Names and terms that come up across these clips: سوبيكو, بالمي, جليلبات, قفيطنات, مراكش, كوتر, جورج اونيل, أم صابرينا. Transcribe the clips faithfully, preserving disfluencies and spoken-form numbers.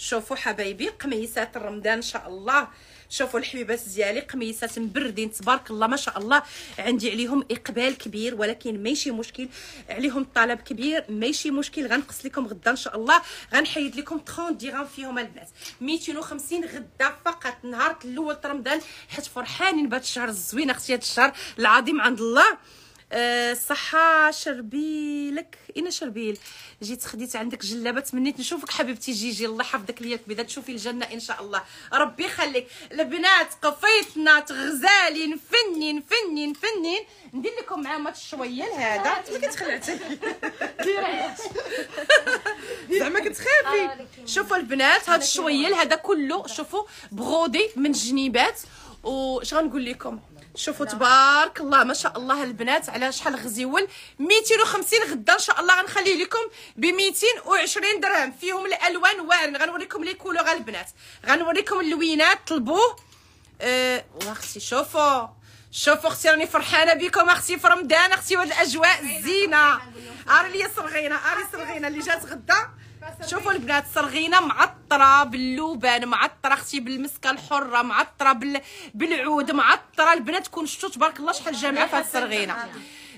شوفوا حبايبي قميصات رمضان ان شاء الله. شوفوا الحبيبات ديالي قميصات مبردين تبارك الله ما شاء الله، عندي عليهم اقبال كبير، ولكن ماشي مشكل، عليهم طلب كبير ماشي مشكل. غنقص لكم غدا ان شاء الله، غنحيد لكم تخون درهم فيهم البنات، مئتين وخمسين غدا فقط نهار الاول رمضان، حيت فرحانين بهذا الشهر الزوين اختي، هذا الشهر العظيم عند الله. أه صحة شربيلك، اين شربيل؟ جيت خديت عندك جلابه، تمنيت نشوفك حبيبتي جيجي، الله يحفظك ليا كبيده، تشوفي الجنه ان شاء الله، ربي يخليك. البنات قفيتنا تغزالين فنين فنين فنين، ندير لكم معاه مات شويه لهذا، انت اللي كتخلعتي زعما كتخافي. شوفوا البنات هاد الشويه لهذا كله، شوفوا بغودي من جنيبات، وش غنقول لكم، شوفوا تبارك الله ما شاء الله البنات على شحال غزيول، مئتين وخمسين غدا ان شاء الله غنخليه لكم ب مئتين وعشرين درهم، فيهم الالوان واعرين، غنوريكم لي كولوغ البنات، غنوريكم اللوينات طلبوه. أه واختي شوفوا شوفوا اختي، راني فرحانه بكم اختي في رمضان اختي، وهاد الاجواء الزينه. اري لي صرغينه، اري صرغينه اللي جات غدا. شوفوا البنات صرغينه معطره باللبان، معطره اختي بالمسكه الحره، معطره بال... بالعود، معطره. البنات تكون شتو تبارك الله شحال جامعه في هاد الصرغينه.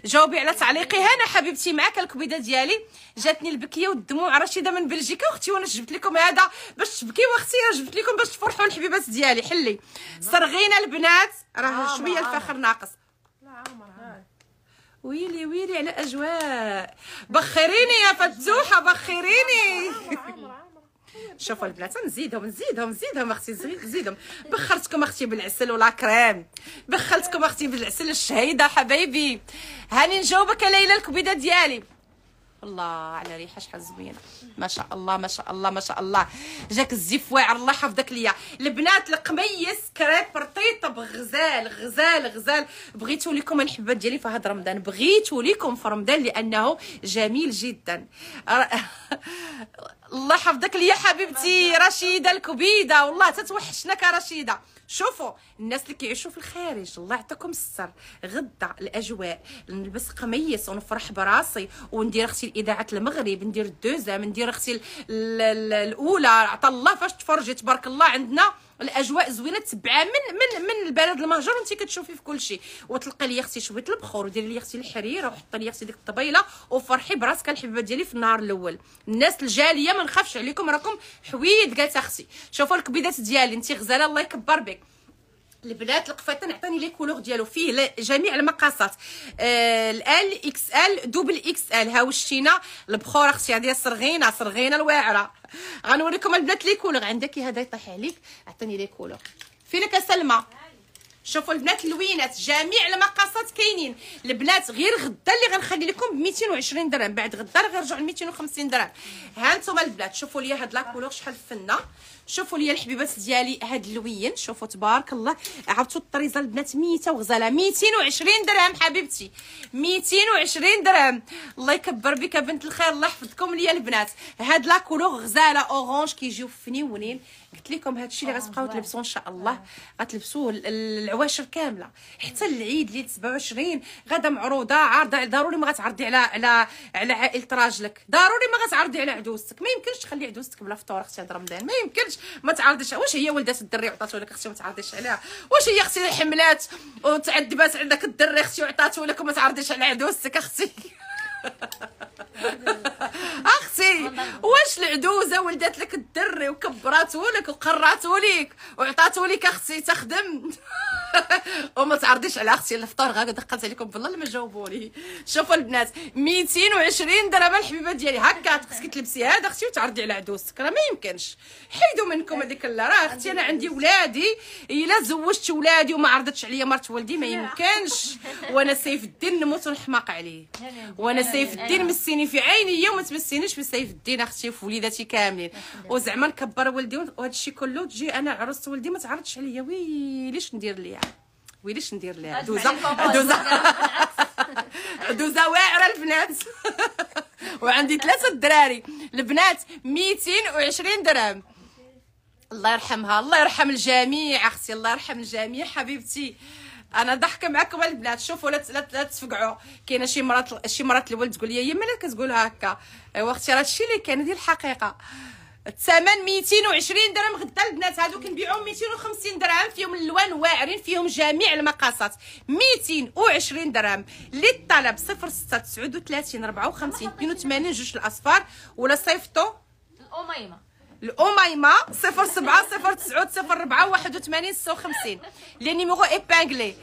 جاوبي على تعليقي هنا حبيبتي، معاك الكبيده ديالي، جاتني البكيه والدموع. رشيده من بلجيكا اختي، وانا جبت لكم هذا باش تبكيو اختي، جبت لكم باش تفرحوا الحبيبات ديالي. حلي صرغينه البنات، راه شويه الفخر ناقص. لا عمرها ويلي ويلي على اجواء، بخريني يا فتوحه بخريني. شوفوا البنات نزيدهم نزيدهم نزيدهم اختي، نزيدهم. بخرتكم اختي بالعسل ولا كريم، بخلتكم اختي بالعسل الشهيده حبايبي. هاني نجاوبك يا ليلى الكبيده ديالي، الله على ريحه شحال زوينه ما شاء الله ما شاء الله ما شاء الله. جاك الزيف واعر الله يحفظك ليا. البنات القميص كريب رطيطه بغزال غزال غزال، بغيتو لكم الحبات ديالي في هاد رمضان، بغيتو لكم في رمضان لانه جميل جدا. الله يحفظك ليا حبيبتي رشيده الكبيده، والله تتوحشناك يا رشيده. شوفوا الناس اللي كيعيشوا في الخارج الله يعطيكم السر، غدا الاجواء نلبس قميص ونفرح براسي، وندير اختي الاذاعه المغرب، ندير الدوزام، ندير اختي الاولى، عطا الله فاش تفرجي تبارك الله. عندنا الاجواء زوينه تبعه من من من البلد المهجر، وانت كتشوفي في كل شيء. وتلقي لي اختي شويه البخور، وديري لي اختي الحريره، وحطي لي اختي ديك الطبيله، وفرحي براسك الحبه ديالي في النهار الاول. الناس الجاليه ما نخافش عليكم، راكم حويد قالت اختي. شوفوا الكبيدات ديالي انت غزاله الله يكبر بك. البنات القفيطان عطاني لي كولور ديالو، فيه جميع المقاسات، آه الال اكس ال دوبل اكس ال. ها وشتينا البخور اختي، هذه صرغينه صرغينه الواعره. غنوريكم البنات لي كولور، عندك هذا يطيح عليك، عطيني لي كولور فينك يا سلمى. شوفوا البنات اللوينات جميع المقاسات كاينين البنات، غير غدا اللي غنخلي لكم ب مئتين وعشرين درهم، بعد غدا غنرجعوا ل مئتين وخمسين درهم. ها انتم البنات شوفوا لي هاد لاكولور شحال فنه. شوفوا لي الحبيبات ديالي هاد اللوين، شوفوا تبارك الله، عرفتوا الطريزه البنات ميته وغزاله. مئتين وعشرين درهم حبيبتي، مئتين وعشرين درهم، الله يكبر بك بنت الخير الله يحفظكم ليا البنات. هاد لاكولور غزاله اورانج كيجيو فنيونين، قلت لكم هادشي اللي غتبقاو تلبسوه ان شاء الله، غتلبسوه العواشر كامله حتى العيد ليله سبعة وعشرين، غدا معروضه عارضه. ضروري ما غتعرضي على على على عائله راجلك، ضروري ما غتعرضي على عدوستك، ما يمكنش تخلي عدوستك بلا فطور اختي هاد رمضان، ما يمكنش ما تعرضيش. واش هي ولدات الدري وعطاتو لك اختي وما تعرضيش عليها؟ واش هي اختي حملات وتعذبات عندك الدري اختي وعطاتو لك وما تعرضيش على عدوستك اختي؟ اختي واش العدوزه ولدات لك الدري وكبراتو لك وقراتو لك وعطاتو لك اختي تخدم وما تعرضيش على اختي الفطور؟ غا دقات عليكم بالله ما جاوبوني. شوفوا البنات مئتين وعشرين درهم الحبيبه ديالي، هكا خصك تلبسي هذا اختي وتعرضي على عدوزتك، راه ما يمكنش. حيدوا منكم هذيك، لا راه اختي انا عندي ولادي، الا زوجت ولادي وما عرضتش عليا مرت ولدي ما يمكنش. وانا سيف الدين نموت ونحماق عليه، وانا سيف الدين مسيني في عيني وما تمسينيش في سيف الدين اختي في وليداتي كاملين. وزعما نكبر ولدي وهذا الشيء كله، تجي انا عروس ولدي ما تعرضش عليا، ويليش ندير ليها ويليش ندير ليها؟ عدوزه عدوزه عدوزه واعره البنات. وعندي ثلاثه الدراري البنات مئتين وعشرين درهم، الله يرحمها الله يرحم الجميع اختي، الله يرحم الجميع حبيبتي. انا ضحكه معكم البنات، شوفوا لا تفقعوا. كاينه شي مرات شي مرات الولد تقول لي يما انا كتقولها هكا، ايوا اختي راه هادشي اللي كان، دي الحقيقه. الثمن مئتين وعشرين درهم. غدا البنات هادو كنبيعوهم مئتين وخمسين درهم، فيهم اللوان واعرين، فيهم جميع المقاسات. مئتين وعشرين درهم. للطلب صفر ستة تسعة وثلاثين أربعة وخمسين اثنين وثمانين جوج الأصفار، ولا صيفطوا الأميمة الأميمة صفر سبعة صفر تسعة صفر أربعة واحد وثمانين ستة وخمسين. لي نيميرو إبانكلي.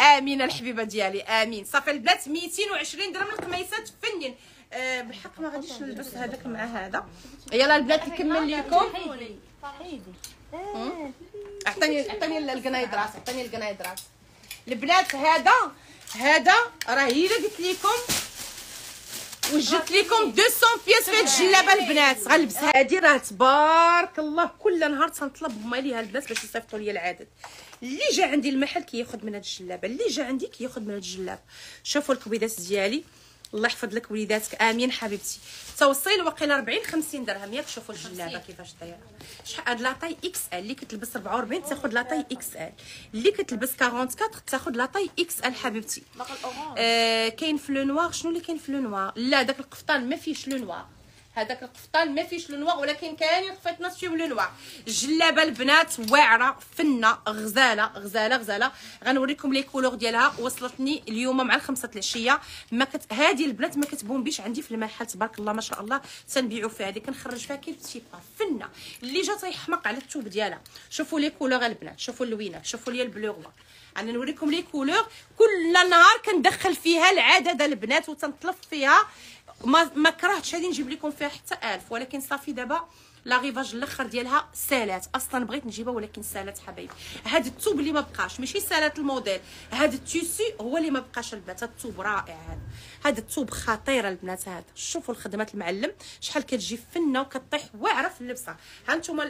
آمين الحبيبة ديالي آمين. صافي البنات مئتين وعشرين درهم القميصات فنين. أه بالحق ما غاديش ندوز هذاك مع هذا. يلا البنات نكمل لكم. عطيني عطيني القنايد راس، عطيني القنايد راس البنات. هذا هذا راه هي اللي قلت لكم وجدت لكم مئتين بياس في هاد الجلابه البنات غنلبسها. هادي راه تبارك الله كل نهار تنطلب هما ليها البنات باش يصيفطوا لي العدد. اللي جا عندي المحل كياخذ من هاد الجلابه، اللي جا عندي كياخذ من هاد الجلابه. شوفوا الكويدات ديالي الله يحفظ لك وليداتك. امين حبيبتي. توصيل وقيل أربعين خمسين درهم ياك. شوفوا الجلابه كيفاش دايره. شحال هاد لاطاي اكس ال اللي كتلبس أربعة وأربعين تاخذ لاطاي اكس ال، اللي كتلبس أربعة وأربعين تاخذ لاطاي اكس ال حبيبتي. آه كاين في لو نوار. شنو اللي كاين في لو نوار؟ لا داك القفطان ما فيهش لو نوار، هذاك القفطان ما فيهش لو نوار، ولكن كاينين قفطانات فيهم لو نوار. الجلابه البنات واعره فنه غزاله غزاله غزاله. غنوريكم لي كولور ديالها. وصلتني اليوم مع الخمسه العشيه. ما كت... هذه البنات ما كتبونبيش عندي في المحل تبارك الله ما شاء الله. تنبيعوا فيها هذه كنخرج فيها كي بتيبقى فنه. اللي جا تيحمق على الثوب ديالها. شوفوا لي كولور البنات، شوفوا اللوينات، شوفوا لي البلوغ. انا نوريكم لي كولور كل نهار كندخل فيها العدد البنات وتنطلف فيها. ما ما كرهتش هذه نجيب لكم فيها حتى ألف، ولكن صافي دابا لا غيفاج الاخر ديالها سالات. اصلا بغيت نجيبها ولكن سالات حبايبي. هذا الثوب اللي ما بقاش ماشي سالات الموديل، هذا التيسي هو اللي ما بقاش البنات. هذا الثوب رائع، هذا هذا الثوب خطير البنات. هذا شوفوا الخدمات المعلم شحال كتجي فنه وكطيح واعره في اللبسه. ها انتم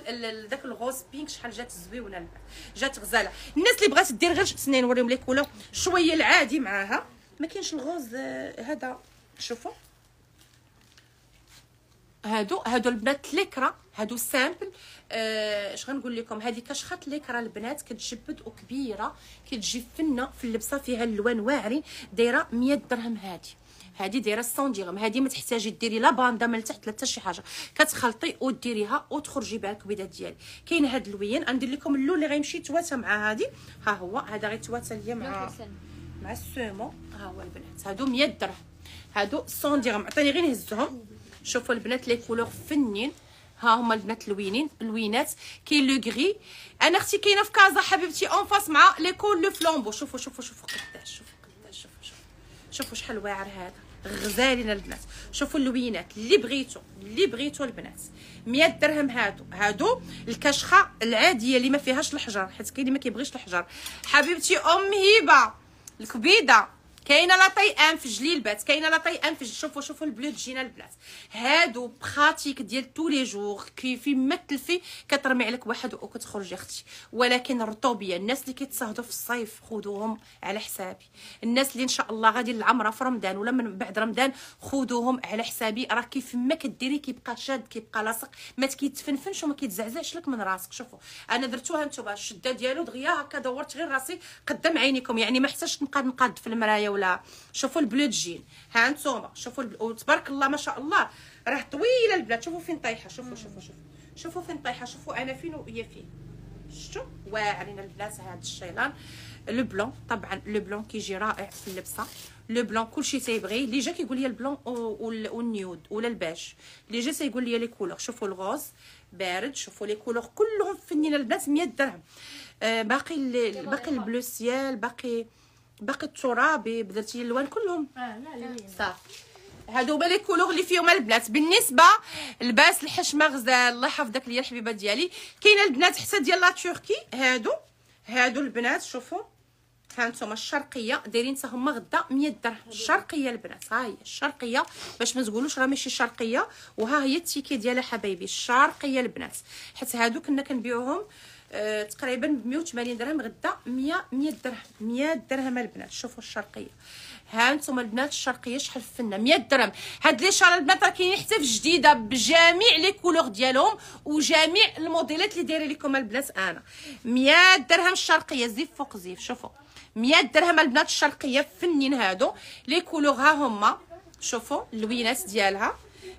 داك الغوز بينك شحال جات زويونه البنات، جات غزاله. الناس اللي بغات دير غير جبتني نوريهم لك ولا شويه العادي معاها. ما كاينش الغوز هذا. شوفوا هادو هادو البنات ليكرا، هادو سامبل. اش آه غنقول لكم، هذه كشخه ليكرا البنات كتجبد وكبيره كتجي فنه في اللبسه، فيها اللوان واعرين. دايره مئة درهم هذه، هذه دايره مئة درهم. هذه ما تحتاجي ديري لا باندا من تحت لا حتى شي حاجه، كتخلطي وديريها وتخرجي بها الكويدات ديالك. كاين هاد اللوين غندير لكم اللون اللي غيمشي يتواتى مع هذه. ها هو هذا غيتواتى ليا مع مع السومو. ها هو البنات هادو مئة درهم، هادو مئة درهم. عطيني غير نهزهم. شوفوا البنات لي كولور فنين. ها هما البنات لوينين لوينات. كاين لو غري. انا اختي كاينه في كازا حبيبتي اون فاس مع لي كول لو فلومبو. شوفوا شوفوا شوفوا قداش، شوفوا قداش، شوفوا شوفوا شوفوا شحال واعر هذا. غزالين البنات. شوفوا اللوينات اللي بغيتو اللي بغيتو البنات مئة درهم. هادو هادو الكشخه العاديه اللي ما فيهاش الحجر، حيت كاين اللي ما كيبغيش الحجر حبيبتي. ام هبه الكبيده كاينه لا طيئان في جليل بات، كاينه لا طيئان في. شوفوا شوفوا البلو تجينا البنات. هادو براتيك ديال تو لي جور. كيفي ما تلفي كترمي عليك واحد وكتخرجي اختي. ولكن الرطوبيه الناس اللي كيتصهدوا في الصيف خذوهم على حسابي. الناس اللي ان شاء الله غادي للعمره في رمضان ولا من بعد رمضان خذوهم على حسابي. راه كيف ما كديري كيبقى شاد، كيبقى لاصق، ما كيتفنفنش وما كيتزعزعش لك من راسك. شوفوا انا درتوها نتوما الشده ديالو دغيا هكا دورت غير راسي قدام عينيكم، يعني ما احتاجش نبقى نقاد في المرايه. ولا شوفوا البلو جين. ها انتوما شوفوا الب... تبارك الله ما شاء الله راه طويله البنات. شوفوا فين طايحه، شوفوا شوفوا شوفوا شوفوا فين طايحه، شوفوا انا فين وهي فين. شفتوا واعرين البنات. هذا الشيلان لو بلون، طبعا لو بلون كيجي رائع في اللبسه. لو بلون كلشي تيبغي. اللي جا كيقول لي البلون والنيود ولا الباش، اللي جا تيقول لي لي كولور. شوفوا الغوز بارد، شوفوا لي كولور كلهم فنين البنات. مئة درهم. آه باقي ال... باقي البلو سيال، باقي باقي الترابي، بدرتي الالوان كلهم. اه لا لا صافي هادو هما لي كولور اللي فيهم البنات. بالنسبه لباس الحشمه غزال الله يحفظك ليا الحبيبه ديالي. كاينه البنات حتى ديال لا تركي. هادو هادو البنات شوفوا ها انتم الشرقيه دايرين حتى هما غدا مئة درهم. الشرقيه البنات ها هي الشرقيه باش ما تقولوش راه ماشي شرقيه. وها هي التيكي ديالها حبايبي الشرقيه البنات. حيت هادو كنا كنبيعوهم أه تقريبا ب مئة وثمانين درهم. غدا مئة مئة درهم مئة درهم البنات. شوفوا الشرقيه ها انتم البنات الشرقيه شحال فنه مئة درهم. هاد لي شال البنات راه كاينين حتى في جديده بجميع لي كولور ديالهم وجميع الموديلات اللي دايره لكم البنات. انا مئة درهم الشرقيه زيف فوق زيف. شوفوا مئة درهم البنات الشرقيه فنين. هادو لي كولور ها هما شوفوا اللوينات ديالها.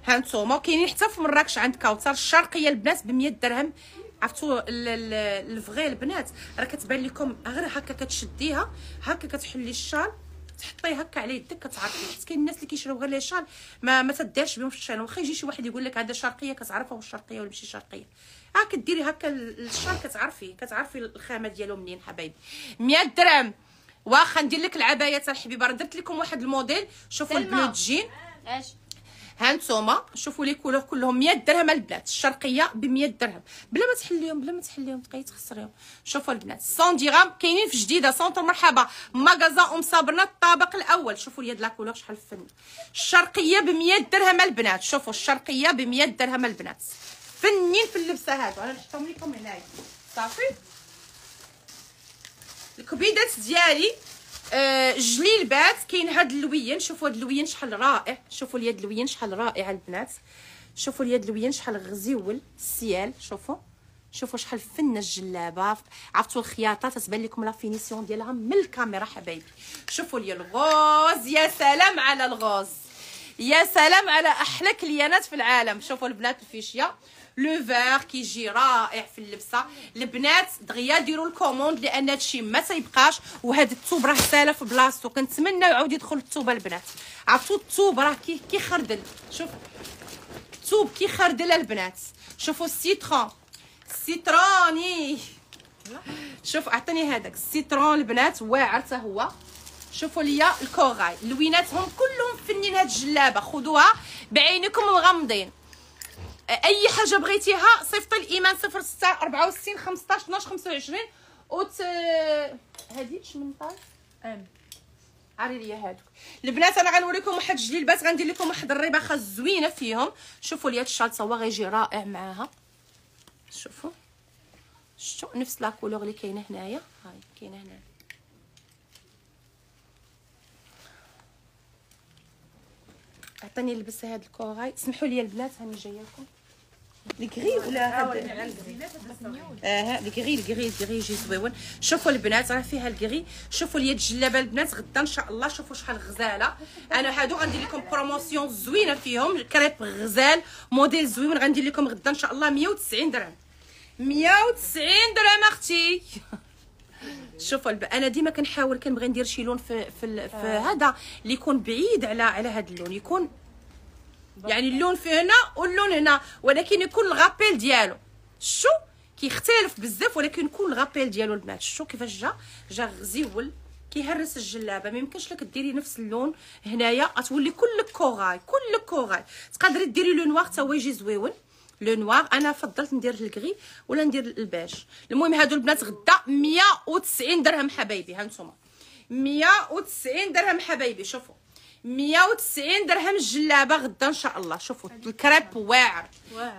هانتوما كاينين حتى في مراكش عند كوتر الشرقيه البنات ب مية درهم. عرفتوا الفغي البنات راه كتبان لكم غير هكا كتشديها هكا كتحلي الشال تحطيه هكا على يدك كتعرفي، حيت كاين الناس اللي كيشريو غير لي شال ما ما تديرش بهم في الشال، واخا يجي شي واحد يقول لك هذا شرقيه كتعرفها واش شرقيه ولا ماشي شرقيه، ها كديري هكا الشال كتعرفي كتعرفي الخامه ديالو منين حبايبي. مية درهم. واخا ندير لك العبايات الحبيبه، راه درت لكم واحد الموديل شوفوا البلو جين اش هانتوما، شوفوا لي كولور كلهم مية درهم البنات، الشرقيه ب مية درهم بلا ما تحليهم بلا ما تحليهم تبقاي تخسريهم. شوفوا البنات مية درهم كاينين في جديده سونتر مرحبا مغازا ام صابرينا الطابق الاول. شوفوا لي هاد لا كولور شحال فن، الشرقيه ب مية درهم البنات، شوفوا الشرقيه ب مية درهم البنات، فنين في اللبسه هادو. انا نحطهم لكم هنايا صافي. الكبيدات ديالي أه جليل بات. كاين هاد اللوين، شوفوا هاد اللوين شحال رائع، شوفوا اليد اللوين شحال رائعه البنات، شوفوا اليد اللوين شحال غزيول السيال، شوفوا شوفوا شحال فنه الجلابه، عرفتوا الخياطه تتبان لكم لا فينيسيون ديالها من الكاميرا حبايبي. شوفوا لي الغوز، يا سلام على الغوز، يا سلام على احلى كليانات في العالم. شوفوا البنات الفيشيه لو فيغ كيجي رائع في اللبسه البنات. دغيا ديروا الكوموند لان هادشي ما تيبقاش، وهاد الثوب راه سالا في بلاصتو، كنتمنى يعاود يدخل الثوب البنات. عرفتوا الثوب راه كيخردل، شوف الثوب كيخردل البنات. شوفوا السيترون السيتروني، شوف اعطيني هذاك السيترون البنات واعر حتى هو. شوفوا ليا الكوغاي لويناتهم كلهم فنين. هاد الجلابه خذوها بعينكم مغمضين. اي حاجه بغيتيها صيفطي الايمان صفر ستة أربعة وستين خمسطاش اثناش خمسة وعشرين وت هادي شمن طال ام عري ليا هادوك البنات. انا غنوريكم واحد الجلبات، غندير لكم واحد الرباخه زوينه فيهم. شوفوا لي هاد الشالطه هو غيجي رائع معاها. شوفوا شتو نفس لا كولور اللي كاينه هنايا، هاي كاينه هنا عطاني نلبس هاد الكوغاي. سمحوا لي البنات هاني جايه لكم الكري ولا هاد اه الكري الكري الكري يجي زويون. شوفوا البنات راه فيها الكري. شوفوا لي الجلابه البنات غدا ان شاء الله، شوفوا شحال غزاله. انا هادو غندير لكم بروموسيون زوينه فيهم، كريب غزال موديل زوين، غندير لكم غدا ان شاء الله مية وتسعين درهم مية وتسعين درهم اختي. شوفوا الب... انا ديما كنحاول كنبغي ندير شي لون في في, ال... في هذا اللي يكون بعيد على على هذا اللون، يكون يعني اللون في هنا واللون هنا، ولكن يكون الغابيل ديالو شو كيختلف بزاف، ولكن يكون الغابيل ديالو البنات. شو كيفاش جا جا غزيول كيهرس الجلابه، ما يمكنش لك ديري نفس اللون هنايا غتولي كلك كوغاي كلك كوغاي. تقدري ديري لو نوار حتى هو يجي زويون لو نوار، انا فضلت ندير الكري ولا ندير الباج. المهم هادو البنات غدا مية وتسعين درهم حبايبي، ها نتوما مية وتسعين درهم حبايبي. شوفوا مية وتسعين درهم الجلابه غدا ان شاء الله. شوفوا الكريب واعر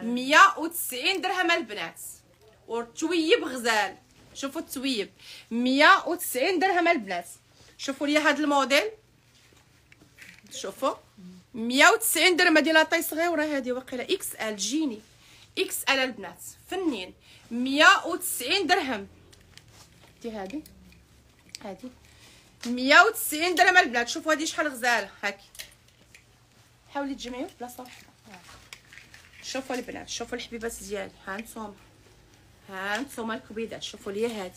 مية وتسعين درهم البنات، والتويب غزال. شوفوا التويب مية وتسعين درهم البنات. شوفوا لي هاد الموديل، شوفوا مية وتسعين درهم ديال لاطاي صغيره هذه، واقيلا اكس ال جيني اكس ال البنات، فنين مية وتسعين درهم. دي هذه هذه مية وتسعين درهم البنات. شوفوا هذه شحال غزاله، هاكي حاولي تجمعيو في بلاصه واحده. شوفوا البنات شوفوا الحبيبات ديالي، ها نتوما ها نتوما الكبيدات. شوفوا لي هذه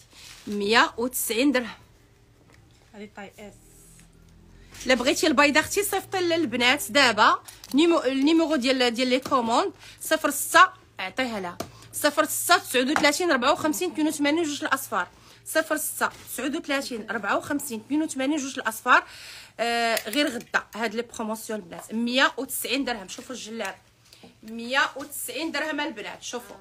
مية وتسعين درهم، هذه طاي اس. الا بغيتي البيضه اختي صيفطي للبنات دابا النيميرو ديال ديال لي كوموند صفر ستة اعطيها لها صفر ستة تسعة وثلاثين أربعة وخمسين اثنين وثمانين جوج الاصفار صفر ستة تسعة وثلاثين أربعة وخمسين اثنين وثمانين جوج الاصفار. آه غير غدا هاد لي بروموسيون البنات مية وتسعين درهم. شوفوا الجلاب مية وتسعين درهم البنات. شوفوا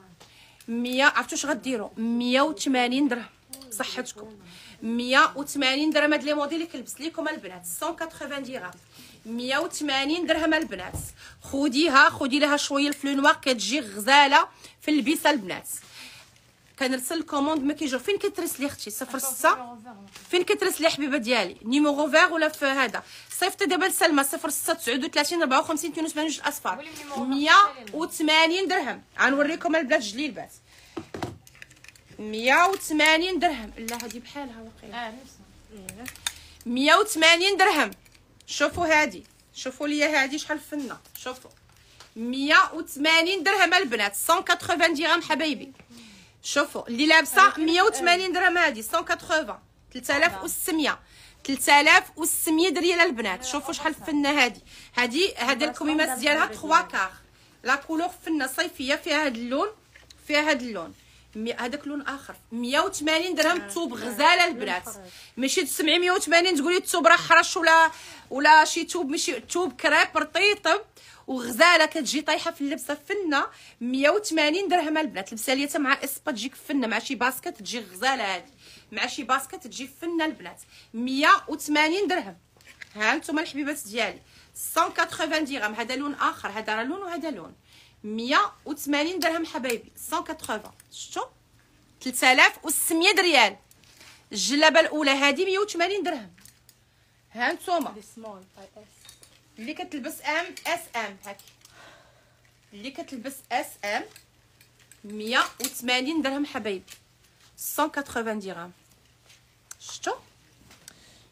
مية عرفتوا اش غديروا مية وثمانين درهم بصحتكم مية وثمانين درهم. هاد لي موديل اللي كنلبس ليكم البنات مية وثمانين درهم مية وثمانين درهم البنات. خديها خدي لها شويه الفلو نوار كتجي غزاله في اللبسه البنات. كنرسل الكوموند ما كيجيو فين كترسلي اختي صفر ستة فين كترسلي حبيبه ديالي نيميرو فيغ ولا في هذا صيفطي دابا لسلمى صفر ستة تسعة وثلاثين أربعة وخمسين اثنين وثمانين جوج الاصفار مية وثمانين درهم. غنوريكم البنات جليبات مية وثمانين درهم. لا هادي بحالها واقيلا اه نفسها مية وثمانين درهم. شوفوا هادي شوفوا ليا هادي شحال فنه. شوفوا مية وثمانين درهم البنات، مية وثمانين درهم حبايبي. شوفوا اللي لابسه مية وثمانين درهم، هذه مية وثمانين، ثلاثة آلاف وستمية، ثلاثة آلاف وستمية ريال البنات. شوفوا شحال فنه هذه، هذه هذه الكميمات ديالها تلاتة كار، لا كولور فنه صيفيه، فيها هذا اللون، فيها هذا اللون، هذاك لون اخر. مية وثمانين درهم توب غزاله البنات، ماشي تسمعي مية وثمانين تقولي التوب راه حرش ولا ولا شي توب، ماشي توب كريب رطيطب وغزاله، كتجي طايحه في اللبسه فنه. مية وثمانين درهم البنات، لبسه ليا مع اسبا تجيك فنه، مع شي باسكت تجي غزاله، هذه مع شي باسكت تجي فنه البنات. مية وثمانين درهم. ها نتوما الحبيبات ديالي مية وثمانين درهم، هذا لون اخر، هذا راه لون وهذا لون. مية وثمانين درهم حبايبي، مية وثمانين. شفتوا ثلاثة آلاف وستمية ريال. الجلابه الاولى هذه مية وثمانين درهم. ها نتوما اللي كتلبس ام اس ام، هاكي اللي كتلبس اس ام، مية وثمانين درهم حبايبي، مية وثمانين درهم. شفتوا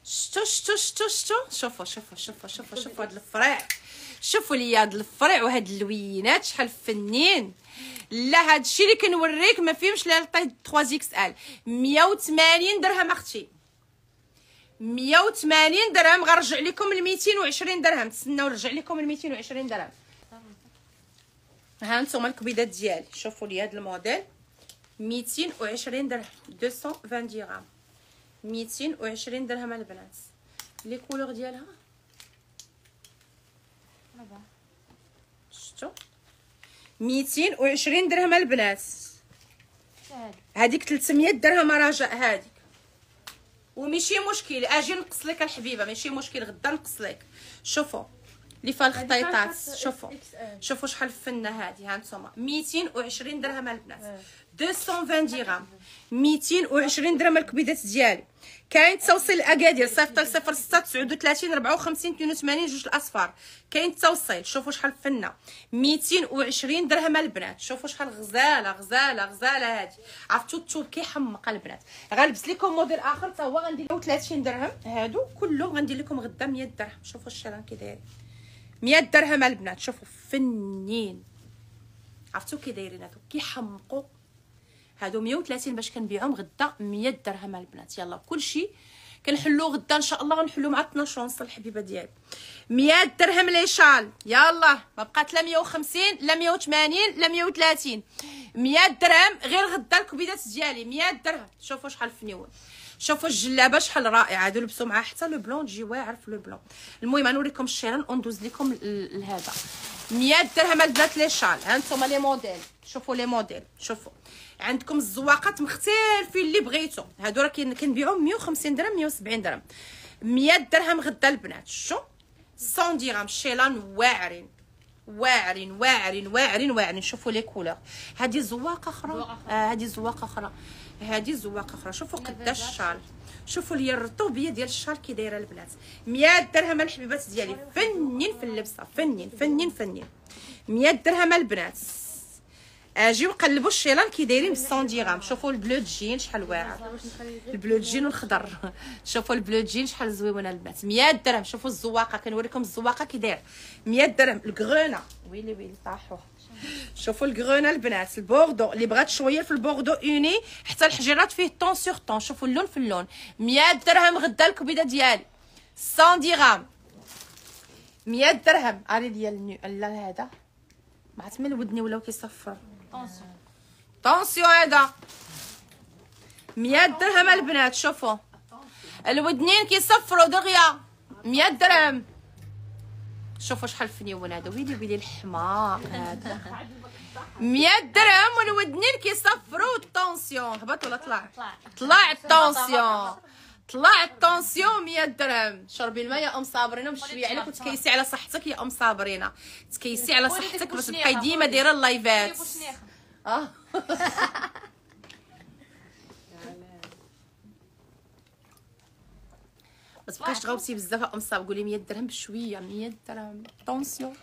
شتو شتو شتو شتو شوفوا شوفوا شوفوا شوفوا شوفوا هاد الفرع، شوفوا لي هاد الفرع وهاد اللوينات شحال فنين. لا هادشي اللي كنوريك ما فيهمش لا الطي تلاتة اكس ال. مية وثمانين درهم اختي، مية وثمانين درهم. غنرجع لكم ل ميتين وعشرين درهم، تسناو نرجع لكم ل ميتين وعشرين درهم. ها نتوما الكبيدات ديالي، شوفوا لي هاد الموديل ميتين وعشرين درهم، ميتين وعشرين درهم، ميتين وعشرين درهم البنات. لي كولور ديالها شفتوا ميتين وعشرين درهم البنات. هذيك ثلاثمية درهم رجاء، هذيك وماشي مشكل، اجي نقص لك الحبيبه، ماشي مشكل، غدا نقص لك. شوفوا اللي فيها الخطيطات، شوفوا شوفوا شحال فنه هذه. ها نتوما ميتين وعشرين درهم البنات، ميتين وعشرين درهم، ميتين وعشرين درهم الكبيدات ديالي. كاين توصيل اكادير، صيفط صفر ستة تسعة وثلاثين أربعة وخمسين اثنين وثمانين جوج الاصفار، كاين التوصيل. شوفوا شحال فنه، ميتين وعشرين درهم البنات. شوفوا شحال غزاله غزاله غزاله هذه. عرفتوا الثوب كيحمق البنات. غنلبس لكم موديل اخر حتى هو غندير له ثلاثين درهم، هادو كلهم غندير لكم غدا مية درهم. شوفوا الشران كي داير، مية درهم البنات. شوفوا فنين، عرفتوا كي دايرين هادو كيحمقوا، هادو مية وثلاثين باش كنبيعهم غدا مية درهم البنات. يلا كلشي كنحلو غدا ان شاء الله، غنحلو مع اثناش ونص الحبيبه ديالي. مية درهم لي شال، يلا ما بقات لا مية وخمسين لا مية وثمانين لا مية وثلاثين، مية درهم غير غدا الكبيدات ديالي مية درهم. شوفوا شحال فنيون، شوفوا الجلابه شحال رائعه، هادو لبسوا معها حتى لو بلون تجي واعر في لو بلون. المهم غنوريكم الشيران وندوز لكم لهذا. مية درهم البنات لي شال. ها نتوما لي موديل، شوفوا لي موديل، شوفوا عندكم الزواقات مختلفين اللي بغيتو. هادو راه كنبيعوهم مية وخمسين درهم مية وسبعين درهم، مية درهم غدا البنات. شو مية درهم شيلان واعرين واعرين واعرين واعرين واعرين. شوفوا لي كولور، هذه زواقه اخرى، هذه زواقه اخرى، هذه زواقه اخرى. شوفوا قداش الشال، شوفوا لي الرطوبيه ديال الشال كي دايره البنات. مية درهم الحبيبات ديالي، فنين في اللبسه، فنين فنين فنين. مية درهم البنات. اجيو نقلبوا الشيلان كي دايرين ب درهم. شوفوا البلو جين شحال واعر، البلو جين والخضر، شوفوا البلو جين شحال زويونه البنات. مية درهم. شوفوا الزواقه، كنوريكم الزواقه كي دايره. مية درهم الكغونه، ويلي ويلي طاحوا. شوفوا الكغونه البنات، البوردو اللي بغات شويه في البوردو اوني حتى الحجرات، فيه طون سور طون. شوفوا اللون في اللون. مية درهم غدا الكبيده ديالي، مية درهم، مية درهم. اري ديال لا هذا ما عرفت من ودني ولاو كيصفر، طونسيون طونسيون هذا. مية درهم البنات. شوفوا الودنين كيصفروا دغيا، مية درهم. شوفوا شحال فنيون هذا، ويلي ويلي الحمار هذا. مية درهم والودنين كيصفروا. طونسيون هبط ولا طلع؟ طلع الطونسيون، طلع الطونسيون. مية درهم. شربي الماء يا ام صابرينا وشويه عليك، وتكيسي على صحتك يا ام صابرينا، تكيسي على صحتك باش تبقاي ديما دايره اللايفات. اه ما تبقاش تغوصي بزاف يا ام صابر، قولي مية درهم بشويه، مية درهم طونسيون.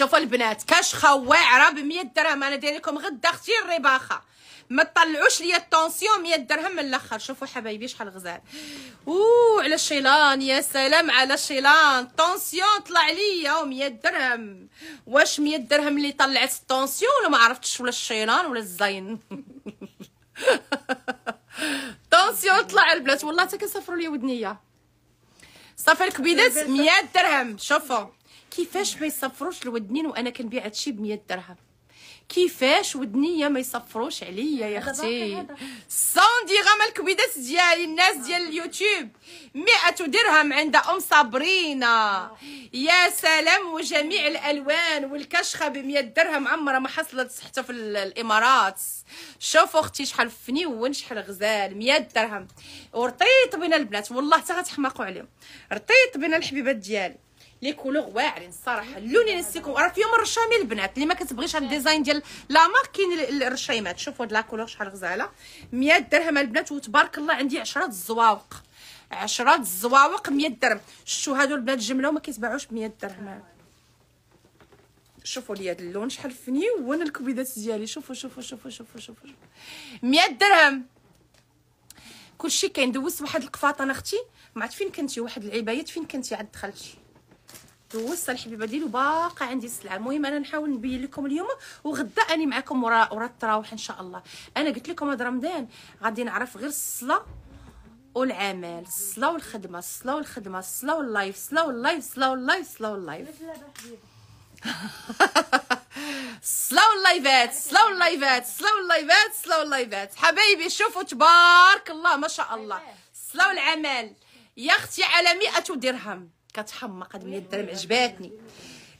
شوفوا البنات كاشخه واعره ب مية درهم، انا داير لكم غدا اختي الرباخه، ما تطلعوش ليا الطونسيون، مية درهم من الاخر. شوفوا حبايبي شحال غزال. اوه على الشيلان، يا سلام على الشيلان، الطونسيون طلع ليا مية درهم. واش مية درهم اللي طلعت الطونسيون ولا ما عرفتش، ولا الشيلان ولا الزين؟ الطونسيون طلع البنات، والله حتى كنسافروا لي ودنيه. صافي الكبيدات مية درهم. شوفوا كيفاش ما يصفروش الودنين وانا كنبيع هادشي ب مية درهم، كيفاش ودنيه ما يصفروش عليا يا اختي. صنديغه الكبيدات ديالي الناس ديال اليوتيوب، مئة درهم عند ام صابرينا، يا سلام، وجميع الالوان. والكشخه ب مية درهم عمرها ما حصلت حتى في الامارات. شوفوا اختي شحال فنيون شحال غزال، مية درهم. ورطيط بنا البنات، والله حتى غتحماقوا عليهم، رطيط بنا الحبيبات ديالي. لي كولوغ واعرين الصراحه، اللون اللي نسيكم راه فيهم الرشامي البنات، اللي ما كتبغيش هاد الديزاين ديال لا مارك كاين الرشيمات. شوفوا هاد لا كولوغ شحال غزاله، مية درهم البنات. وتبارك الله عندي عشرة الزواوق، عشرة الزواوق مية درهم. شتو هادو البنات جمله وما كيتباعوش ب مية درهم. شوفوا لي هاد اللون شحال فنيون الكبيدات ديالي. شوفوا شوفوا شوفوا شوفوا شوفوا مية درهم. كلشي كاين. دوزت واحد القفاطه انا اختي، ما عرفت فين كنتي، واحد العبايات فين كنتي عاد دخلتي، دوزت الحبيبه ديالي وباقا عندي السلعه. المهم انا نحاول نبين لكم اليوم، وغدا اني معكم ورا ورا التراويح ان شاء الله. انا قلت لكم هذا رمضان غادي نعرف غير الصلاه والعمل، الصلاه والخدمه، الصلاه والخدمه، الصلاه واللايف، الصلاه واللايف، الصلاه واللايف، الصلاه واللايف، الصلاه واللايفات، الصلاه واللايفات، الصلاه واللايفات، الصلاه واللايفات. حبايبي شوفوا تبارك الله ما شاء الله، الصلاه والعمل يا اختي على مئة درهم. كتحمق هاد مية درهم، عجباتني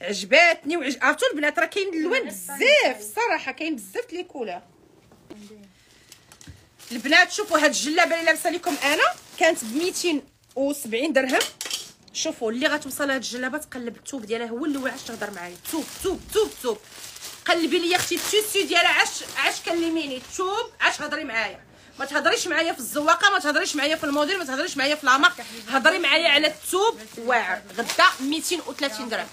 عجباتني. وعرفتوا البنات راه كاين اللوان بزاف الصراحه، كاين بزاف لي كولور البنات. شوفوا هاد الجلابه اللي لابسه لكم انا كانت ب مئتين وسبعين درهم. شوفوا اللي غتوصل هاد الجلابه تقلب الثوب ديالها هو الاول عاش تهضر معايا. ثوب ثوب ثوب ثوب قلبي لي اختي التيسيو ديالها عاش عاش كلميني، الثوب عاش هضري معايا، ما تهضريش معايا في الزواقه، ما تهضريش معايا في الموديل، ما تهضريش معايا في لامارك، هضري معايا على الثوب واعر. غدا مئتين وثلاثين درهم،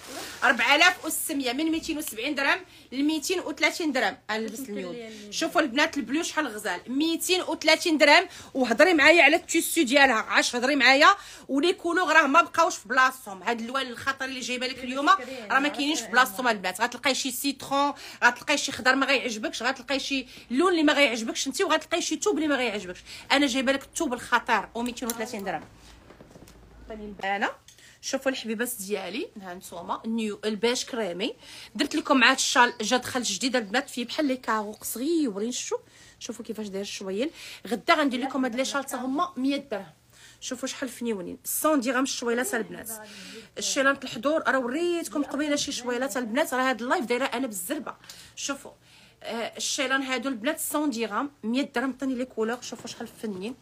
أربعة آلاف وستمية من مئتين وسبعين درهم ل مئتين وثلاثين درهم. غنلبس الميول. شوفوا البنات البلو شحال غزال، مئتين وثلاثين درهم. وهضري معايا على التيسيو ديالها، عاش هضري معايا. ولي كولوغ راه ما بقاوش في بلاصتهم، هاد الالوان الخطر اللي جايبه لك اليوم راه ما كاينينش في بلاصتهم البنات. غتلقاي شي سيترون، غتلقاي شي خضر ما غيعجبكش، غتلقاي شي لون اللي ما غيعجبكش انت، وغتلقاي شي ثوب اللي ما غيعجبكش. انا جايبه لك الثوب الخطير و مئتين وثلاثين درهم. انا شوفوا الحبيبات ديالي ها نتوما نيو الباج كريمي، درت لكم مع هاد الشال جا دخل جديد البنات، فيه بحال لي كاغوق صغيورين. شو شوفوا كيفاش داير الشويل. غدا غندير لكم هاد لي شال حتى هما مية درهم. شوفوا شحال فنيونين السونديغام الشويلات البنات، الشيلانت الحضور راه وريتكم قبيله شي شويلات البنات، راه هاد اللايف دايره انا بالزربه. شوفوا الشيلان هادو البنات السونديغام مية درهم، عطيني لي كولور. شوفوا شحال فنين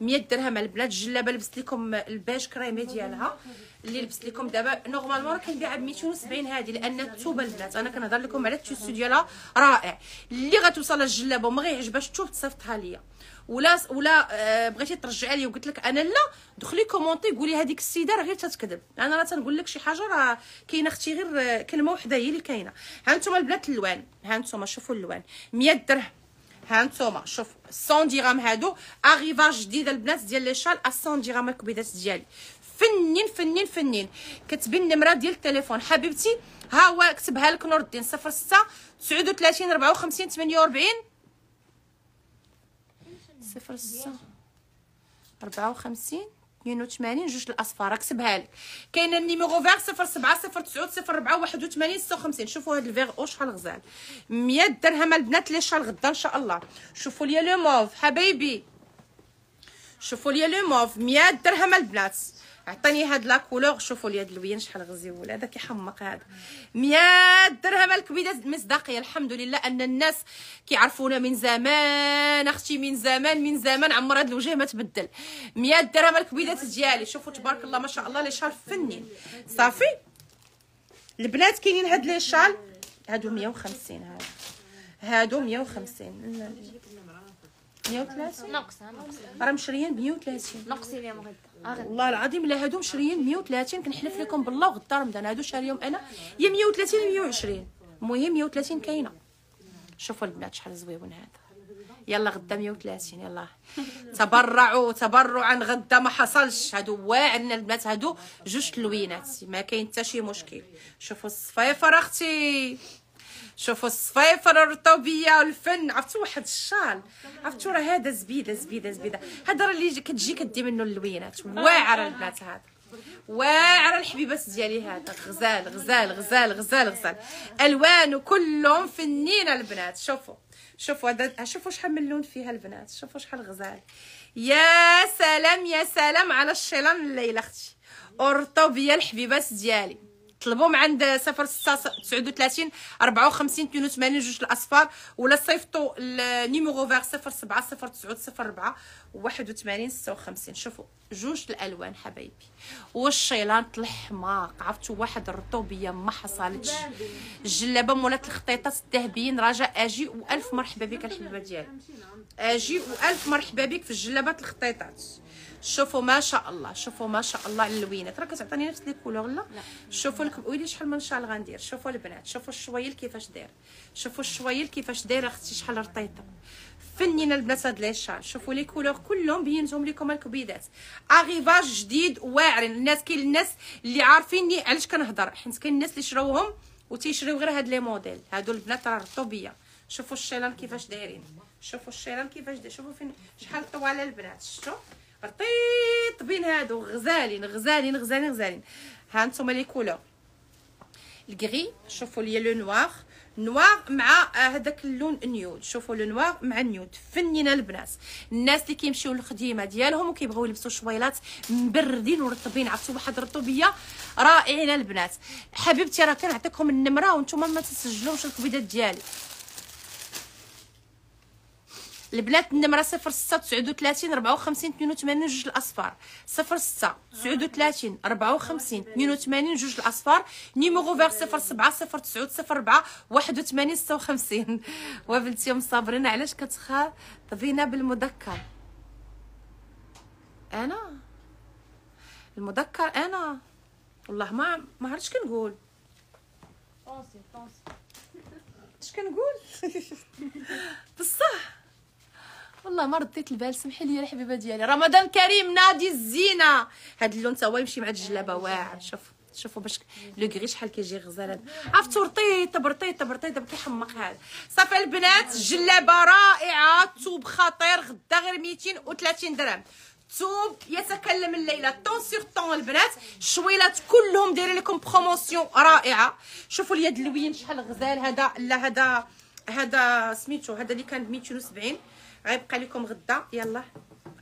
مية درهم على البنات. الجلابه لبست لكم الباج كريمي ديالها اللي لبست لكم دابا، نورمالمون راه كنبيعها ب مئتين وسبعين هذه، لان الثوب البنات انا كنهضر لكم على التيسيو ديالها رائع. اللي غتوصل الجلابه وما غيعجبهاش الثوب تصيفطها ليا، ولا ولا بغيتي ترجعها لي وقلت لك انا لا، دخلي كومونتي قولي هذيك السيده راه غير تتكذب، انا راه تنقول لك شي حاجه راه كاينه اختي، غير كلمه وحده هي اللي كاينه. ها نتوما البنات الالوان، ها نتوما شوفوا الالوان مية درهم. ها نتوما شوف مية درهم هادو اغيفاج جديده البنات ديال لي شال مية درهم. الكبيدات ديالي فنين فنين فنين. كتبين النمره ديال التليفون حبيبتي، ها هو كتبها لك نور الدين، صفر ستة تسعة وثلاثين أربعة وخمسين ثمانية وأربعين صفر ستة أربعة وخمسين اثنين وثمانين جوج الاصفار، كتبها لك. كاينه النيميرو فيغ صفر سبعة صفر تسعة صفر أربعة واحد وثمانين ستة وخمسين. شوفوا هاد الفيغ او شحال غزال، مية درهم البنات لي شحال غدا ان شاء الله. شوفوا لي لو موف حبايبي، شوفوا لي لو موف مية درهم البنات. عطيني هاد لا كولور. شوفوا لي هاد اللوين شحال غزيول، هذا كيحمق هذا. مية درهم الكبيدات مصداقيه. الحمد لله ان الناس كيعرفونا من زمان اختي، من زمان من زمان، عمر هاد الوجه ما تبدل. مية درهم الكبيدات ديالي. شوفوا تبارك الله ما شاء الله لي شال فنين. صافي البنات كاينين هاد لي شال هادو مية وخمسين، هادو هادو مية وخمسين. مية وثلاثين ناقصه ناقصه راه مشريين مية وثلاثين ناقصين يا مغدا والله العظيم الا هادو مشريين مية وثلاثين كنحلف لكم بالله وغدا رمضان هادو شاريهم انا يا مية وثلاثين يا مية وعشرين المهم مية وثلاثين كاينه شوفوا البنات شحال زويون هذا يلا غدا مية وثلاثين يلا تبرعوا تبرعا غدا ما حصلش هادو واعرنا البنات هادو جوج تلوينات ما كاين حتى شي مشكل شوفوا الصفيفر اختي شوفوا الصفيفر الرطوبيه والفن عرفتوا واحد الشال عرفتوا راه هذا زبيده زبيده زبيده هذا راه اللي كتجي كدي منه اللوينات واعر البنات هذا واعر الحبيبات ديالي هذا غزال غزال غزال غزال غزال الوانه كلهم فنينه البنات شوفوا شوفوا هذا شوفوا شحال من لون فيها البنات شوفوا شحال غزال يا سلام يا سلام على الشيلان الليله اختي الرطوبيه الحبيبات ديالي طلبوا من عند صفر ستة تسعة وثلاثين أربعة وخمسين اثنين وثمانين جوج الاصفار ولا صيفطوا النيميرو فيغ صفر سبعة صفر تسعة صفر أربعة واحد وثمانين ستة وخمسين شوفوا جوج الالوان حبايبي والشيلانط الحماق عرفتوا واحد الرطوبيه ما حصلتش الجلابه مولات الخطيطات الذهبيين رجاء اجي والف مرحبا بك الحبيبه ديالي اجي والف مرحبا بك في الجلابات الخطيطات شوفوا ما شاء الله شوفوا ما شاء الله اللوينات راه كتعطيني نفس لي كولور لا شوفوا لكم ويلي شحال من شال غندير شوفوا البنات شوفوا الشوايل كيفاش داير شوفوا الشوايل كيفاش دايره اختي شحال رطيطه فنينا البنات هاد لي شال شوفوا لي كولور كلهم بينتهم لكم الكبيدات اغيفاج جديد واعرين الناس كاين الناس اللي عارفيني علاش كنهضر حيت كاين الناس اللي شروهم وتيشريو غير هاد لي موديل هادو البنات راه رطوبيه شوفوا الشيلان كيفاش دايرين شوفوا الشيلان كيفاش داير شوفوا فين شحال طواله البنات شفتوا رطيط بين هادو غزالين غزالين غزالين غزالين ها نتوما لي كولور الكري شوفوا لي لو نوار نوار مع هذاك اللون نيود شوفوا لو نوار مع النيود فنينا البنات الناس اللي كيمشيو للخديمه ديالهم وكيبغيو يلبسوا شويلات مبردين ورطبين عرفتوا واحد الرطوبيه رائعين البنات حبيبتي راه كنعطيكم النمره وانتوما ما تسجلوش الكبيدات ديالي البنات النمره صفر ستة تسعة وثلاثين أربعة وخمسين اثنين وثمانين جوج الاصفار صفر ستة تسعة وثلاثين أربعة وخمسين اثنين وثمانين جوج الاصفار نيميرو فيغ صفر سبعة صفر تسعة صفر أربعة واحد وثمانين ستة وخمسين وبنتي ام صابرينا علاش كتخاطبينا بالمذكر انا المذكر انا والله ما ما عرفتش كنقول طونسي طونسي اش كنقول بصح والله ما رديت البال سمحي لي يا الحبيبه ديالي رمضان كريم نادي الزينه هاد اللون تا هو يمشي مع الجلابه واعر شوفوا شوفوا باش لو كري شحال كيجي غزال عرفتوا رطيط برطيط برطيط كيحمق هذا صافي البنات الجلابه رائعه الثوب خطير غدا غير مئتين وثلاثين درهم الثوب يتكلم الليله طون سيغ طون البنات الشويلات كلهم دايرين لكم بروموسيون رائعه شوفوا اليد اللوين شحال غزال هذا لا هذا هذا سميتو هذا اللي كان ب مئتين وسبعين غيبقى لكم غدا يلا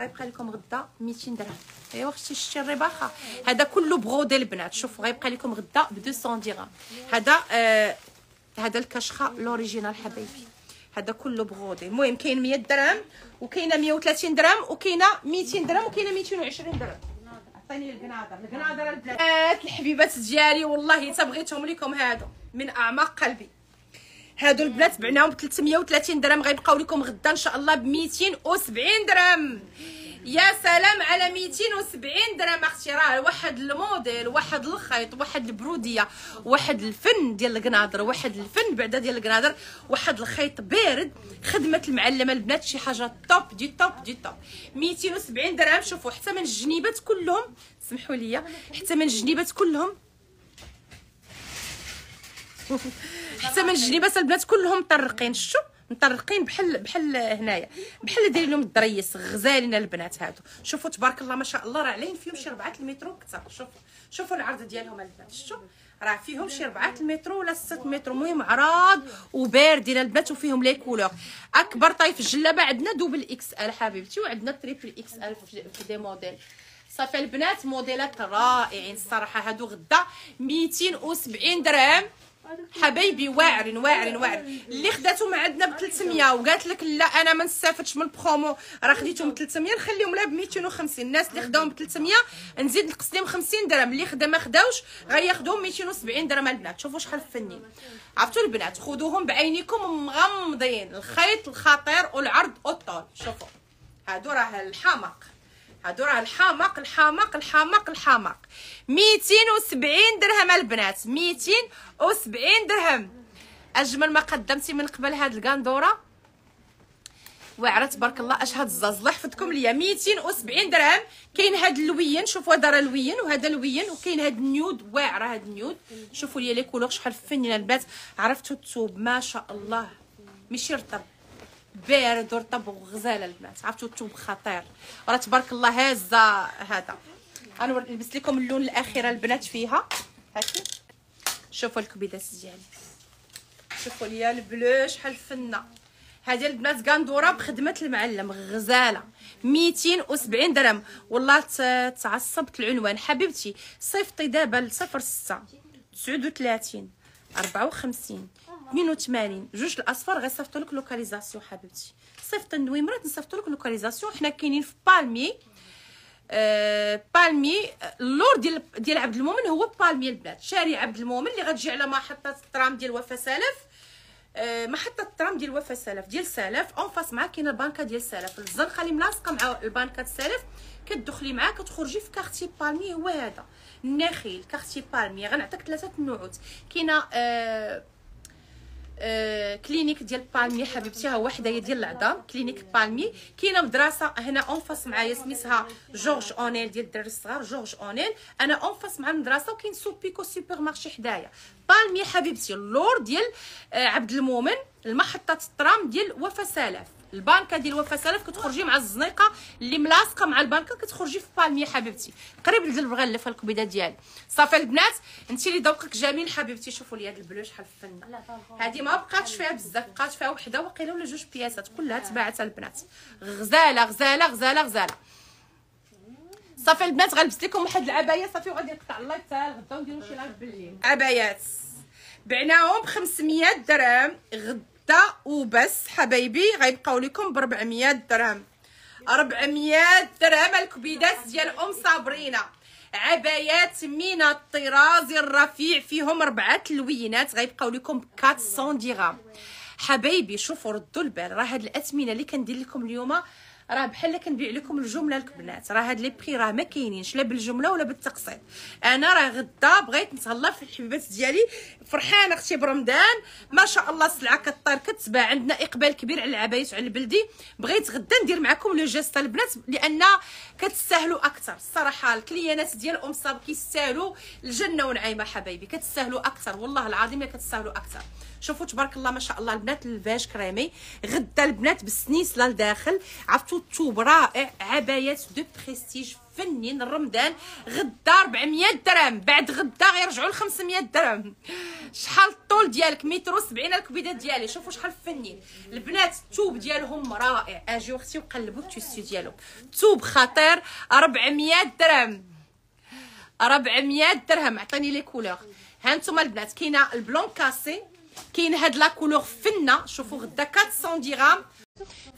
غيبقى لكم غدا مئتين درهم ايوا اختي شتي الرباخه هذا كله برودي البنات شوفوا غيبقى لكم غدا ب مئتين درهم هذا آه هذا الكشخه لوريجينال حبايبي هذا كله برودي المهم كاين مية درهم وكاينه مئة وثلاثين درهم وكاينه مئتين درهم وكاينه مئتين وعشرين درهم عطيني القناضر القناضر البنات الحبيبات ديالي والله حتى بغيتهم لكم هادو من اعماق قلبي هادو البنات بعناهم ب ثلاثمئة وثلاثين درهم غيبقاو لكم غدا ان شاء الله ب مئتين وسبعين درهم يا سلام على مئتين وسبعين درهم اختي راه واحد الموديل واحد الخيط واحد البروديه واحد الفن ديال القناضر واحد الفن بعدا ديال القناضر واحد الخيط بارد خدمه المعلمه البنات شي حاجه توب دي توب دي توب مئتين وسبعين درهم شوفوا حتى من الجنيبات كلهم سمحوا لي حتى من الجنيبات كلهم حتى من الجنيبات البنات كلهم مطرقين شو مطرقين بحال بحال هنايا بحال دايرين لهم الضريس غزالين البنات هادو شوفوا تبارك الله ما شاء الله راه عليهم فيهم شي أربعة المترو كثر شوفوا شوفوا العرض ديالهم البنات شتو راه فيهم شي أربعة المترو ولا ستة مترو المهم عراض وباردين البنات وفيهم لي كولور اكبر طيف الجلابه عندنا دوبل اكس ال حبيبتي وعندنا تريبل اكس ال في دي موديل صافي البنات موديلات رائعين الصراحه هادو غدا مئتين وسبعين درهم حبايبي واعرين واعرين واعرين اللي خداتهم عندنا ب ثلاثمئة وقالت لك لا انا ما نستافدش من البرومو راه خديتهم ب ثلاثمئة نخليهم لها ب مئتين وخمسين الناس اللي خداهم ب ثلاثمئة نزيد نقص لهم خمسين درهم اللي خدا ما خداوش غياخذوهم مئتين وسبعين درهم البنات شوفوا شحال فنين عرفتوا البنات خذوهم بعينيكم مغمضين الخيط الخطير والعرض والطول شوفوا راه الحمق، هادو راه الحمق الحمق الحمق الحمق. مئتين وسبعين درهم البنات، مئتين وسبعين درهم. اجمل ما قدمتي من قبل هاد الكندوره واعره تبارك الله. اش هاد الزاز الله يحفظكم ليا. مئتين وسبعين درهم. كاين هاد اللوين، شوفوا هذا راه لوين وهذا لوين، وكاين هاد النيود واعره هاد النيود. شوفوا ليا لي كولور شحال فنينه البنات. عرفتوا الثوب ما شاء الله ماشي رطب، بارد ورطب وغزاله البنات. عرفتوا الثوب خطير راه تبارك الله هازه. هذا غنلبس لكم اللون الاخيره البنات فيها. هاكي شوفوا الكبيدات ديالي، شوفوا ليا البلو شحال فنه. هذه البنات غندوره بخدمه المعلم غزاله. مئتين وسبعين درهم. والله تعصبت العنوان حبيبتي. صيفطي دابا ل صفر ستة تسعة وثلاثين أربعة وخمسين اثنين وثمانين جوج الاصفر، غيصيفطوا لك لوكاليزاسيون حبيبتي. صيفطي النويمرات نصيفطوا لك لوكاليزاسيون. حنا كاينين في بالمي. أه بالمي اللور ديال ديال عبد المؤمن هو بالمي البنات، شارع عبد المؤمن اللي غتجي على محطه الترام ديال وفا سالف. محطه الترام ديال وفا سالف ديال سالف اون فاس معاك كاينه البنكه ديال سالف. الزنقه اللي ملاصقه مع البنكه ديال سالف كتدخلي معاها كتخرجي في كارتي بالمي. هو هذا النخيل كارتي بالمي. غنعطيك ثلاثه النوعات. كاينه أه أه كلينيك ديال بالمي حبيبتي، ها هو حدايا ديال العظام كلينيك بالمي. كاينه مدرسه هنا اونفاس معايا سميتها جورج اونيل ديال الدراري الصغار، جورج اونيل انا اونفاس مع المدرسه. وكاين سوبيكو سوبر مارشي حدايا. بالمي حبيبتي اللور ديال عبد المؤمن، المحطه الترام ديال وفا سالف، البنكه ديال وفا سالف كتخرجي مع الزنيقه اللي ملاصقه مع البنكه كتخرجي في بالمي حبيبتي، قريب لديال البغلف الكبيده ديالي. صافي البنات انت اللي ذوقك جميل حبيبتي. شوفوا لي هاد البلو شحال فنه. هذه ما بقاتش فيها بزاف، بقات فيها وحده وقيله ولا جوج بياسات، كلها تباعت البنات. غزاله غزاله غزاله غزاله. صافي البنات غنلبس لكم واحد العبايه صافي وغادي نقطع اللايف تاع الغدا ونديرو شي لايف بالليل. عبايات بعناهم ب خمسمية درهم غدا وبس حبايبي، غيبقاو لكم ب أربعمية درهم. أربعمية درهم الكبيدات ديال ام صابرينا. عبايات من الطراز الرفيع فيهم اربعه اللوينات، غيبقاو لكم ب أربعمية درهم حبايبي. شوفوا ردوا البال، راه هاد الاثمنه اللي كندير لكم اليوم راه بحال كنبيع لكم الجمله البنات. راه هاد لي بري راه ما كاينينش لا بالجمله ولا بالتقسيط. انا راه غدا بغيت نتهلا في الحبيبات ديالي. فرحانه اختي برمضان ما شاء الله، السلعه كطير كتباع، عندنا اقبال كبير على العبايات وعلى البلدي. بغيت غدا ندير معكم لو جيست البنات لان كتستاهلوا اكثر الصراحه. الكليانات ديال ام صاب كيستاهلوا الجنه ونعيمه حبايبي، كتستاهلوا اكثر والله العظيم كتستاهلوا اكثر. شوفوا تبارك الله ما شاء الله البنات الفاج كريمي غدا البنات بالسنيسله لداخل. عرفتوا الثوب رائع، عبايات دو بريستيج فنين رمضان. غدا أربعمية درهم، بعد غدا غيرجعوا ل خمسمية درهم. شحال الطول ديالك؟ متر وسبعين الكبيده ديالي. شوفوا شحال فنين البنات، الثوب ديالهم رائع. اجيو اختي وقلبوا التيسيو ديالهم، الثوب خطير. أربعمية درهم، أربعمية درهم. عطيني لي كولور هانتوما البنات. كاينه البلون كاسي، كاين هاد لا كولور فنه. شوفوا غدا أربعمية درهم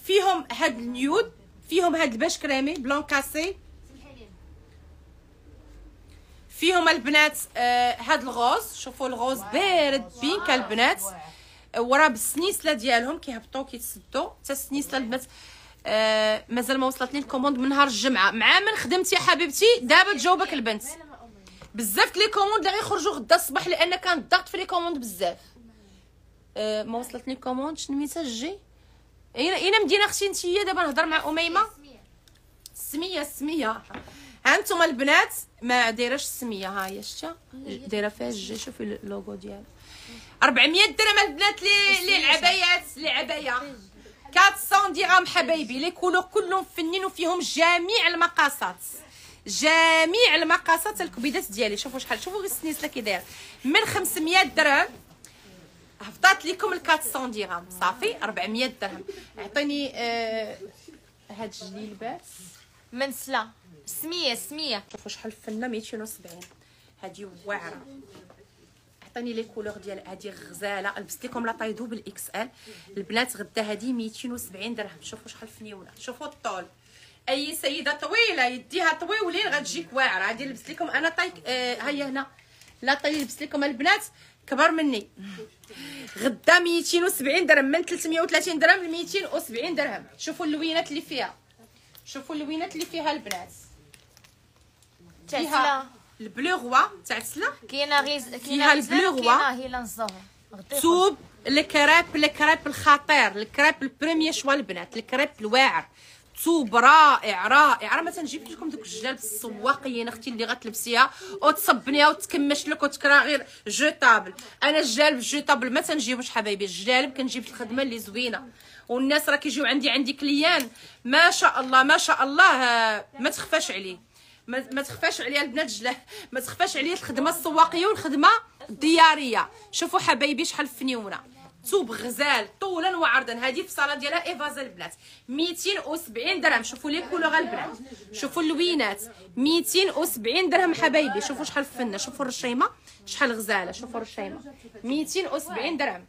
فيهم هاد النيود، فيهم هاد الباش كريمي بلون كاسي، فيهم البنات آه هاد الغوز. شوفوا الغوز بارد بينك البنات، وراه بالسنيسله ديالهم كيهبطوا كيتسدوا حتى السنيسله البنات. آه مازال ما وصلتني الكوموند من نهار الجمعه. مع من خدمتي حبيبتي دابا تجاوبك البنت. بزاف لي كوموند اللي غيخرجوا غدا الصباح لان كان الضغط في لي كوموند بزاف. آه ما وصلتني كوموند. شنو ميتاج جي اين مدينه اختي نتيا؟ دابا نهضر مع اميمه. السميه السميه هانتوما البنات ما دايراش السميه، ها هي شتا دايره فيها الجي. شوفي اللوغو ديالها. أربعمية درهم البنات لي لي العبايات لي عبايه أربعمية درهم حبايبي. لي كولور كلهم فنين وفيهم جميع المقاسات، جميع المقاسات الكبيدات ديالي. شوفوا شحال، شوفوا غير السنيسله كي دايره من خمسمية درهم. هبطات لكم ال أربعمية درهم صافي. أربعمية درهم. عطيني آه هاد الجليبات منسله سميه سميه. شوفوا شحال فنه مئتين وسبعين. هادي واعره. عطيني لي كولور ديال هادي غزاله. لبست لكم لا طايدو بالاكس ال البنات. غدا هادي مئتين وسبعين درهم. شوفوا شحال فنيونه. شوفوا الطول، اي سيده طويله يديها طويولين غتجيك واعره. هادي لبست لكم انا طاي آه ها هي هنا لا طاي لبست لكم البنات كبر مني. غدا مئتين وسبعين درهم، من ثلاثمية وثلاثين درهم ل مئتين وسبعين درهم. شوفوا اللوينات اللي فيها، شوفوا اللوينات اللي فيها البنات، فيها البلو غوا تاع سلا، كاينه غيز، كاينه البلو غوا، كاينه هيلا الزهر، توب الكريب، الكريب الخطير، الكريب البريمير شوا البنات، الكريب الواعر، توب رائع رائع. راه ما تنجيبش لكم دوك الجلابس السواقيين اختي اللي غتلبسيها وتصبنيها وتكمش لك وتكرا غير جوطابل. انا الجلاب جوطابل ما تنجيبوش حبايبي، الجلاب كنجيب الخدمه اللي زوينه، والناس راه كيجيو عندي عندي كليان ما شاء الله ما شاء الله، ما تخفاش عليه ما تخفاش عليها البنات، ما تخفاش عليه الخدمه السواقيه والخدمه الدياريه. شوفوا حبايبي شحال فنيونه، ثوب غزال طولا وعرضا، هذه في صاله ديالها ايفازا البنات، مئتين وسبعين درهم. شوفوا لي كولوغ البنات، شوفوا اللوينات، مئتين وسبعين درهم حبايبي. شوفوا شحال فنه، شوفوا الرشيمه شحال غزاله، شوفوا الرشيمه مئتين وسبعين درهم.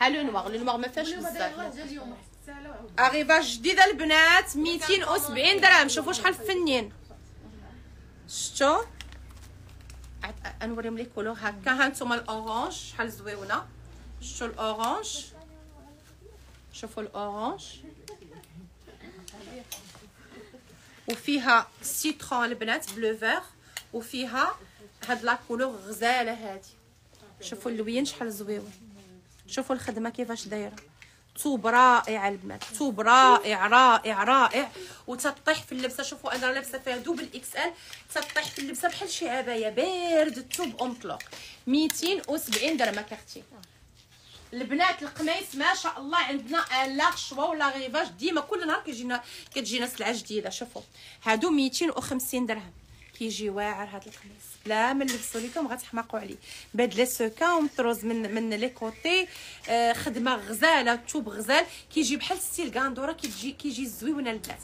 ها لو نواغ، لو نواغ ما فيهاش بزاف، اغيفاج جديده البنات، مئتين وسبعين درهم. شوفوا شحال فنين، شتو نوريهم لي كولوغ هكا. ها نتوما الاورانج شحال زويونه، شوفوا الاورانج، شوفوا الاورانج وفيها سيترون البنات، بلو فير، وفيها هاد لا كولور غزاله هادي. شوفوا اللوين شحال زويون، شوفوا الخدمه كيفاش دايره، ثوب رائع البنات، ثوب رائع رائع رائع، وتطيح في اللبسه. شوفوا انا لابسه فيها دوبل اكس ال، تطيح في اللبسه بحال شي عبايه بارد. الثوب اونطلوق مئتين وسبعين درهم اختي البنات. القمايس ما شاء الله عندنا لا شوا ولا غيفاج، ديما كل نهار كيجينا كتجينا سلعه جديده. شوفوا هادو مئتين وخمسين درهم، كيجي واعر هاد القميص، بلا ما نلبسو ليكم غتحماقوا عليه، بهاد لي سوكا ومطروز من من لي كوتي، آه خدمه غزاله، ثوب غزال كيجي بحال ستيل كاندوره، كتجي كيجي زويونه البنات.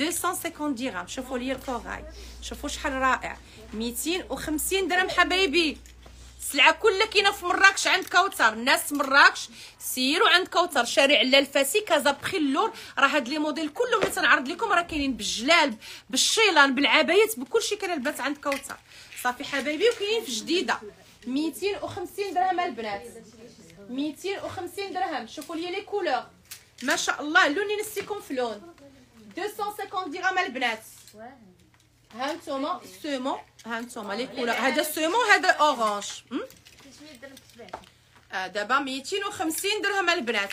مئتين وخمسين درهم. شوفوا لي الكوغاي، شوفوا شحال رائع، مئتين وخمسين درهم حبايبي. السلعه كلها كاينه في مراكش عند كوتر، الناس مراكش سيروا عند كوتر، شارع لا الفاسي كازا بخيلور، راه هاد لي موديل كلهم اللي تنعرض لكم راه كاينين بالجلال بالشيلان بالعبايات بكلشي كنلبس عند كوتر صافي حبايبي، وكاينين في جديده. مئتين وخمسين درهم البنات، مئتين وخمسين درهم. شوفوا لي لي كولور ما شاء الله، لوني نسيكم في لون. مئتين وخمسين درهم البنات. ها نتوما السومون، ها نتوما لي كولور، هذا السومون هذا اورانج، دابا مئتين وخمسين درهم البنات.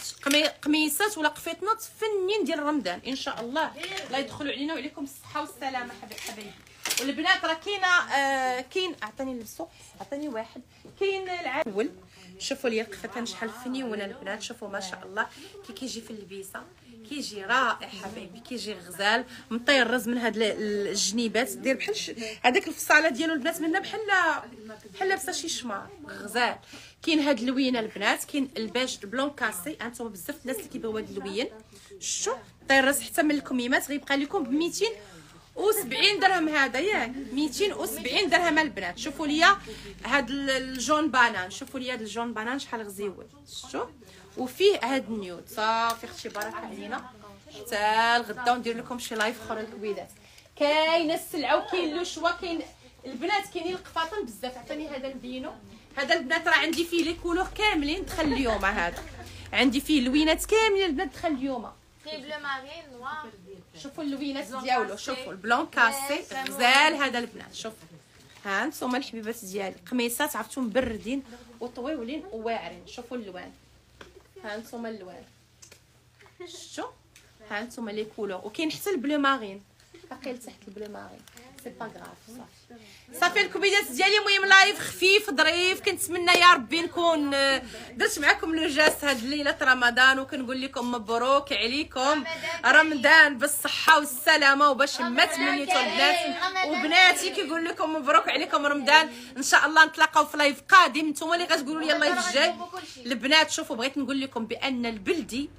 قميصات ولا قفيطنات فنين ديال رمضان ان شاء الله، الله يدخلوا علينا وعليكم الصحه والسلامه حبايبي. والبنات راه كاينه آه كاين، اعطيني نلبسو، اعطيني واحد كاين العول. شوفوا لي القفيطان شحال فنيونه البنات، شوفوا ما شاء الله كي كيجي في اللبيسه كيجي رائع حبايبي، كيجي غزال مطير الرز من هاد الجنيبات، دير بحال هذاك الفصاله ديالو البنات منها بحال بحال لابسه شي شمار غزال. كاين هاد اللوينه البنات، كاين الباج البلون كاسي، انتم بزاف الناس اللي كيبغيو هاد اللوين، شتو طير الرز حتى من الكميمات، غيبقى لكم ب مئتين وسبعين درهم هذا ياك، مئتين وسبعين درهم البنات. شوفوا لي هاد الجون بانان، شوفوا لي هاد الجون بانان شحال غزيون، شتو وفيه هاد النيود صافي اختي بارك علينا. حتى الغدا وندير لكم شي لايف اخر الكويدات، كاينه السلعه وكاين لو شوا. كاين البنات كاينين القفاطن بزاف، عطاني هذا البينو هذا البنات، راه عندي فيه لي كولور كاملين دخل اليوم، هذا عندي فيه لوينات كاملين البنات دخل اليوم. شوفوا اللوينات ديالو، شوفوا البلون كاسي غزال هذا البنات. شوفوا ها نتوما الحبيبات ديالي، قميصات عرفتو مبردين وطويولين وواعرين. شوفوا اللوان، ها نتوما اللوان، شتو ها نتوما لي كولور، وكاين حتى البلو مارين باقي تحت، البلو مارين سي با غراف صافي صافي. الكوبيدات ديالي المهم لايف خفيف ظريف، كنتمنى يا ربي نكون درت معكم لو جاست هاد ليله رمضان، وكنقول لكم مبروك عليكم رمضان بالصحه والسلامه، وباش ما تمنيتو البنات وبناتي كيقول لكم مبروك عليكم رمضان. ان شاء الله نتلاقاو في لايف قادم، نتوما اللي غتقولوا لي اللايف الجاي البنات. شوفوا بغيت نقول لكم بان البلدي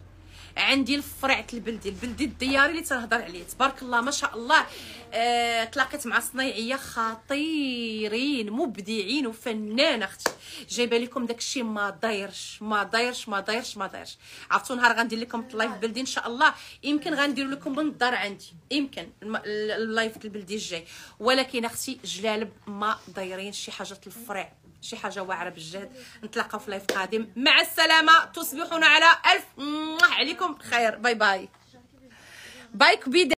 عندي الفرع البلدي، البلدي الدياري اللي تنهضر عليه تبارك الله ما شاء الله، آه، تلاقيت مع صنايعيه خطيرين مبدعين وفنانه اختي، جايبه لكم داكشي ما دايرش ما دايرش ما دايرش ما دايرش. عرفتوا نهار غندير لكم اللايف البلدي ان شاء الله، يمكن غندير لكم من الدار عندي، يمكن اللايف البلدي الجاي. ولكن اختي جلالب ما دايرين شي حاجه الفرع، شي حاجه واعره بالجهد. نتلاقاو في لايف قادم، مع السلامه، تصبحون على الف عليكم خير، باي باي باي كبيدة.